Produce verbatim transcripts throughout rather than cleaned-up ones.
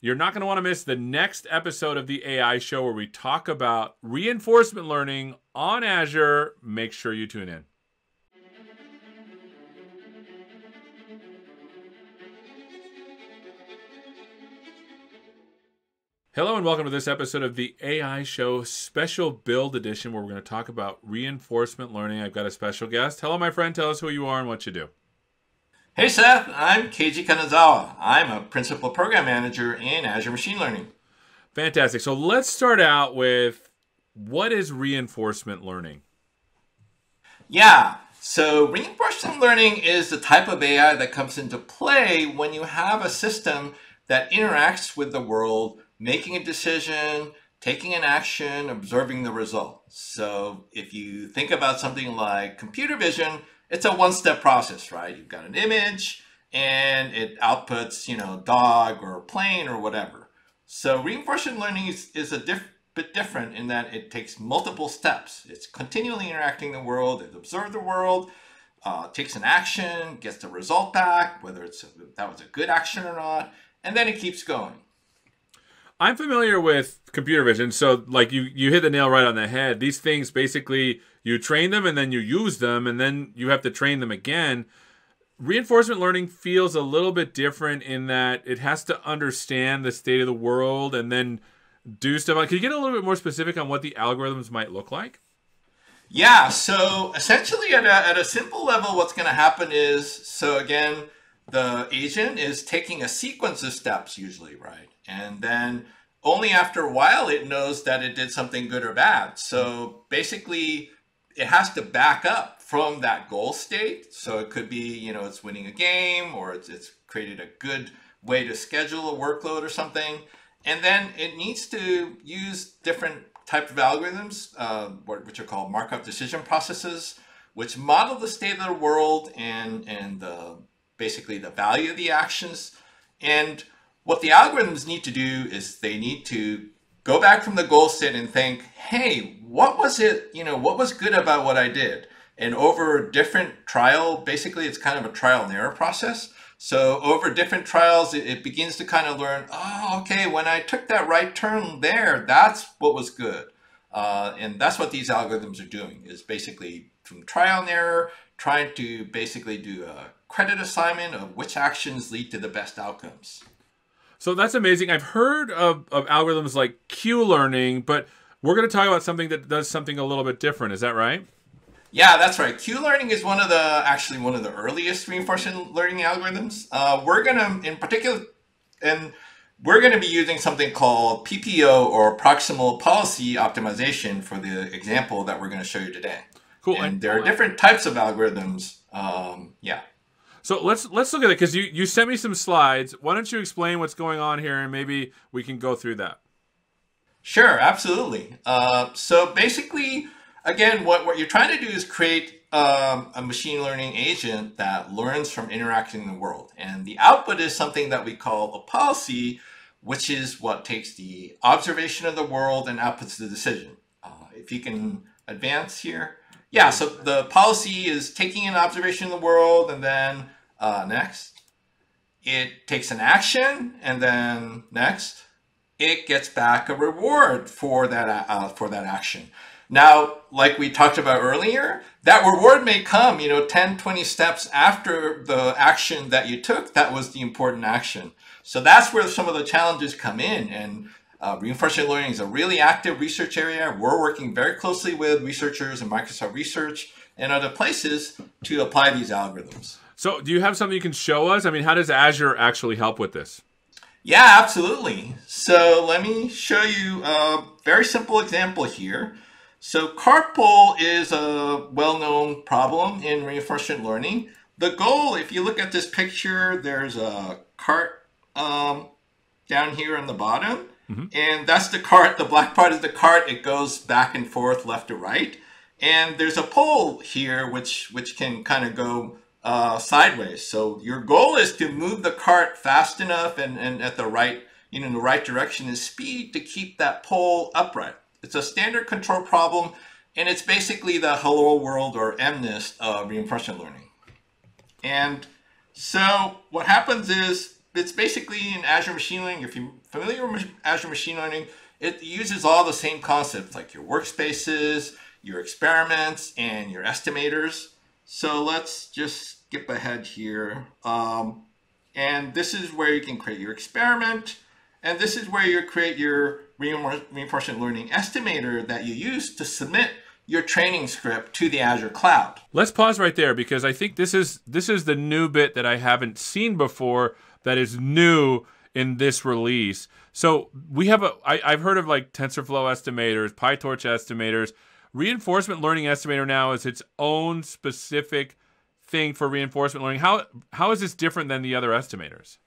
You're not going to want to miss the next episode of the A I Show where we talk about reinforcement learning on Azure. Make sure you tune in. Hello and welcome to this episode of the A I Show Special Build Edition where we're going to talk about reinforcement learning. I've got a special guest. Hello, my friend. Tell us who you are and what you do. Hey, Seth. I'm Keiji Kanazawa. I'm a Principal Program Manager in Azure Machine Learning. Fantastic. So let's start out with, what is reinforcement learning? Yeah. So reinforcement learning is the type of A I that comes into play when you have a system that interacts with the world, making a decision, taking an action, observing the result. So if you think about something like computer vision, it's a one-step process, right? You've got an image and it outputs, you know, dog or plane or whatever. So reinforcement learning is, is a diff bit different in that it takes multiple steps. It's continually interacting the world, it observes the world, uh, takes an action, gets the result back, whether it's a, that was a good action or not, and then it keeps going. I'm familiar with computer vision, so like you, you hit the nail right on the head. These things basically, you train them and then you use them and then you have to train them again. Reinforcement learning feels a little bit different in that it has to understand the state of the world and then do stuff. Can you get a little bit more specific on what the algorithms might look like? Yeah, so essentially at a, at a simple level, what's going to happen is, so again, the agent is taking a sequence of steps usually, right? And then only after a while, it knows that it did something good or bad. So basically, it has to back up from that goal state. So it could be, you know, it's winning a game or it's, it's created a good way to schedule a workload or something. And then it needs to use different types of algorithms, uh, which are called Markov decision processes, which model the state of the world and, and the, basically the value of the actions. And what the algorithms need to do is they need to go back from the goal state and think, hey, what was it, you know, what was good about what I did? And over different trial, basically it's kind of a trial and error process. So over different trials, it, it begins to kind of learn, oh, okay, when I took that right turn there, that's what was good. Uh, and that's what these algorithms are doing, is basically from trial and error, trying to basically do a credit assignment of which actions lead to the best outcomes. So that's amazing. I've heard of, of algorithms like Q learning, but we're going to talk about something that does something a little bit different. Is that right? Yeah, that's right. Q learning is one of the, actually one of the earliest reinforcement learning algorithms. Uh, we're going to, in particular, and we're going to be using something called P P O or proximal policy optimization for the example that we're going to show you today. Cool. And I, there are I, different types of algorithms. Um, yeah. So let's let's look at it, because you, you sent me some slides. Why don't you explain what's going on here and maybe we can go through that. Sure, absolutely. Uh, so basically, again, what, what you're trying to do is create um, a machine learning agent that learns from interacting in the world. And the output is something that we call a policy, which is what takes the observation of the world and outputs the decision. Uh, if you can advance here. Yeah, so the policy is taking an observation of the world and then Uh, next, it takes an action, and then next, it gets back a reward for that uh, for that action. Now, like we talked about earlier, that reward may come, you know, ten, twenty steps after the action that you took. That was the important action. So that's where some of the challenges come in. And uh, reinforcement learning is a really active research area. We're working very closely with researchers in Microsoft Research and other places to apply these algorithms. So do you have something you can show us? I mean, how does Azure actually help with this? Yeah, absolutely. So let me show you a very simple example here. So carpool is a well-known problem in reinforcement learning. The goal, if you look at this picture, there's a cart um, down here on the bottom. Mm-hmm. And that's the cart. The black part is the cart. It goes back and forth, left to right. And there's a pole here, which, which can kind of go Uh, sideways. So your goal is to move the cart fast enough and, and at the right, you know, in the right direction is speed to keep that pole upright. It's a standard control problem, and it's basically the hello world or M NIST of reinforcement learning. And so what happens is it's basically in Azure Machine Learning. If you're familiar with Azure Machine Learning, it uses all the same concepts like your workspaces, your experiments, and your estimators. So let's just skip ahead here. Um, and this is where you can create your experiment. And this is where you create your reinforcement learning estimator that you use to submit your training script to the Azure cloud. Let's pause right there, because I think this is this is the new bit that I haven't seen before that is new in this release. So we have a, I, I've heard of like TensorFlow estimators, PyTorch estimators. Reinforcement learning estimator now is its own specific thing for reinforcement learning. How, how is this different than the other estimators?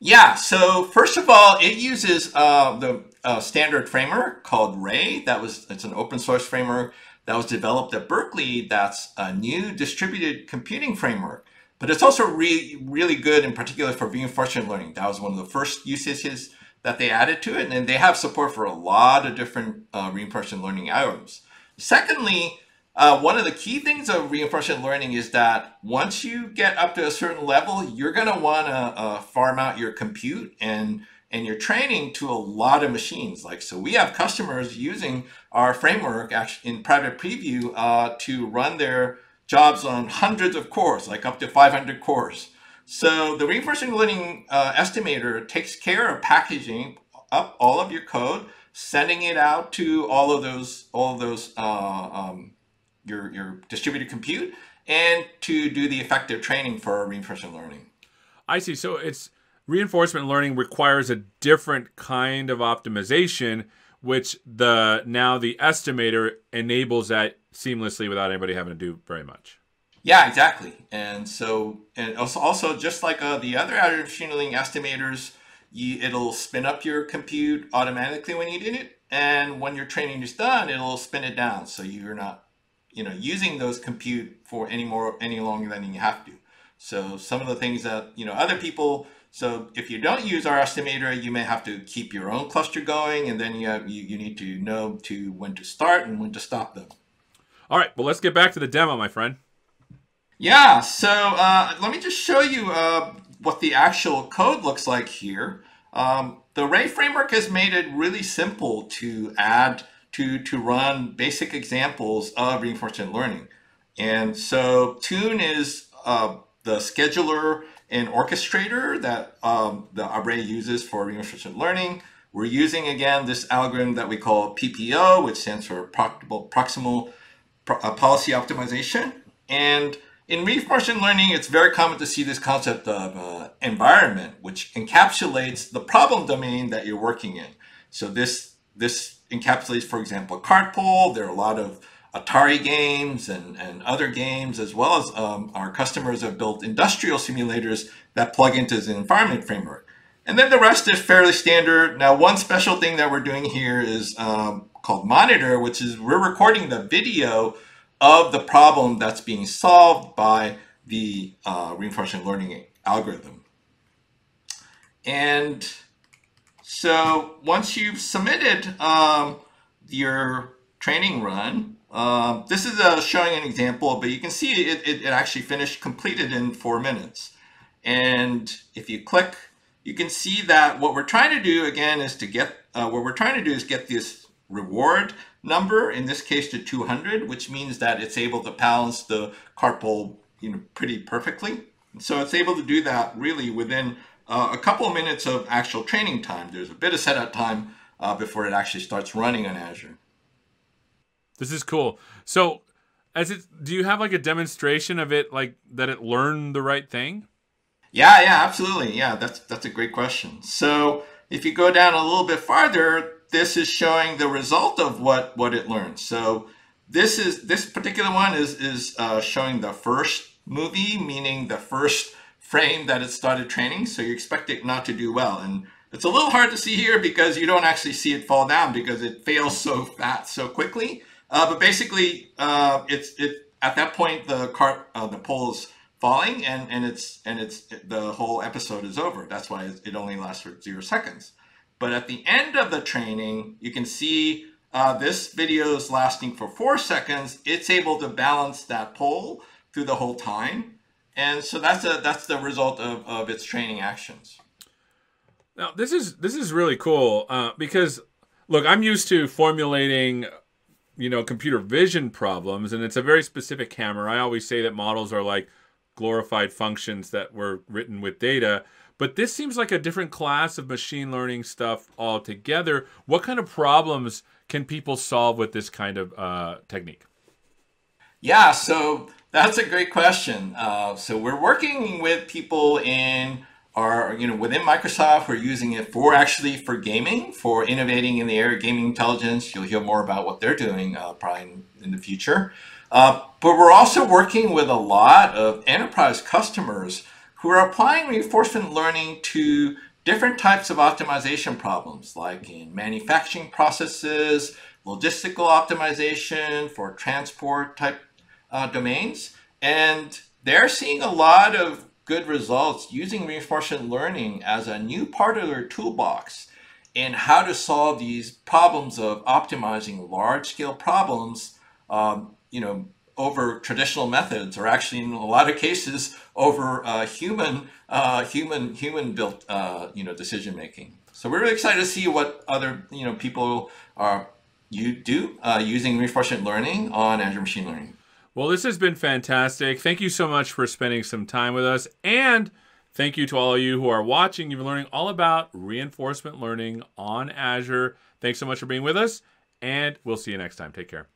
Yeah, so first of all, it uses uh, the uh, standard framework called Ray. That was, it's an open source framework that was developed at Berkeley. That's a new distributed computing framework, but it's also really, really good in particular for reinforcement learning. That was one of the first usages that they added to it. And they have support for a lot of different uh, reinforcement learning algorithms. Secondly, uh, one of the key things of reinforcement learning is that once you get up to a certain level, you're going to want to uh, farm out your compute and and your training to a lot of machines. Like, so we have customers using our framework actually in private preview uh, to run their jobs on hundreds of cores, like up to five hundred cores. So the reinforcement learning uh, estimator takes care of packaging up all of your code, sending it out to all of those, all of those, uh, um, your, your distributed compute, and to do the effective training for reinforcement learning. I see. So it's, reinforcement learning requires a different kind of optimization, which the now the estimator enables that seamlessly without anybody having to do very much. Yeah, exactly. And so, and also, also just like uh, the other Azure Machine Learning estimators, you, it'll spin up your compute automatically when you need it, and when your training is done, it'll spin it down, so you're not, you know, using those compute for any more any longer than you have to. So some of the things that, you know, other people. So if you don't use our estimator, you may have to keep your own cluster going, and then you, have, you, you need to know to when to start and when to stop them. All right, well, let's get back to the demo, my friend. Yeah, so uh, let me just show you uh, what the actual code looks like here. Um, the Ray framework has made it really simple to add, to, to run basic examples of reinforcement learning. And so Tune is uh, the scheduler and orchestrator that um, the Ray uses for reinforcement learning. We're using, again, this algorithm that we call P P O, which stands for proximal policy optimization. And in reinforcement learning, it's very common to see this concept of uh, environment, which encapsulates the problem domain that you're working in. So this, this encapsulates, for example, Cartpool. There are a lot of Atari games and, and other games, as well as um, our customers have built industrial simulators that plug into the environment framework. And then the rest is fairly standard. Now, one special thing that we're doing here is um, called monitor, which is we're recording the video of the problem that's being solved by the uh, reinforcement learning algorithm. And so once you've submitted um, your training run, Um, this is uh, showing an example, but you can see it, it, it actually finished, completed in four minutes. And if you click, you can see that what we're trying to do again is to get, uh, what we're trying to do is get this reward number, in this case to two hundred, which means that it's able to balance the Cartpool, you know, pretty perfectly. And so it's able to do that really within uh, a couple of minutes of actual training time. There's a bit of setup time uh, before it actually starts running on Azure. This is cool. So, as it, do you have like a demonstration of it, like that it learned the right thing? Yeah, yeah, absolutely. Yeah, that's that's a great question. So, if you go down a little bit farther, this is showing the result of what what it learned. So, this is this particular one is is uh, showing the first movie, meaning the first frame that it started training. So, you expect it not to do well, and it's a little hard to see here because you don't actually see it fall down because it fails so fast, so quickly. Uh, but basically, uh, it's it at that point the cart uh, the pole is falling, and and it's and it's the whole episode is over. That's why it only lasts for zero seconds. But at the end of the training, you can see uh, this video is lasting for four seconds. It's able to balance that pole through the whole time, and so that's a that's the result of of its training actions. Now this is this is really cool uh, because look, I'm used to formulating, you know, computer vision problems, and it's a very specific hammer. I always say that models are like glorified functions that were written with data. But this seems like a different class of machine learning stuff altogether. What kind of problems can people solve with this kind of uh, technique? Yeah, so that's a great question. Uh, so we're working with people in our, you know, within Microsoft. We're using it for actually for gaming, for innovating in the area of gaming intelligence. You'll hear more about what they're doing uh, probably in, in the future. Uh, but we're also working with a lot of enterprise customers who are applying reinforcement learning to different types of optimization problems, like in manufacturing processes, logistical optimization for transport type uh, domains. And they're seeing a lot of good results using reinforcement learning as a new part of their toolbox in how to solve these problems of optimizing large scale problems, um, you know, over traditional methods, or actually in a lot of cases over uh, human, uh, human, human built, uh, you know, decision making. So we're really excited to see what other, you know, people are you do uh, using reinforcement learning on Azure Machine Learning. Well, this has been fantastic. Thank you so much for spending some time with us, and thank you to all of you who are watching. You've been learning all about reinforcement learning on Azure. Thanks so much for being with us, and we'll see you next time. Take care.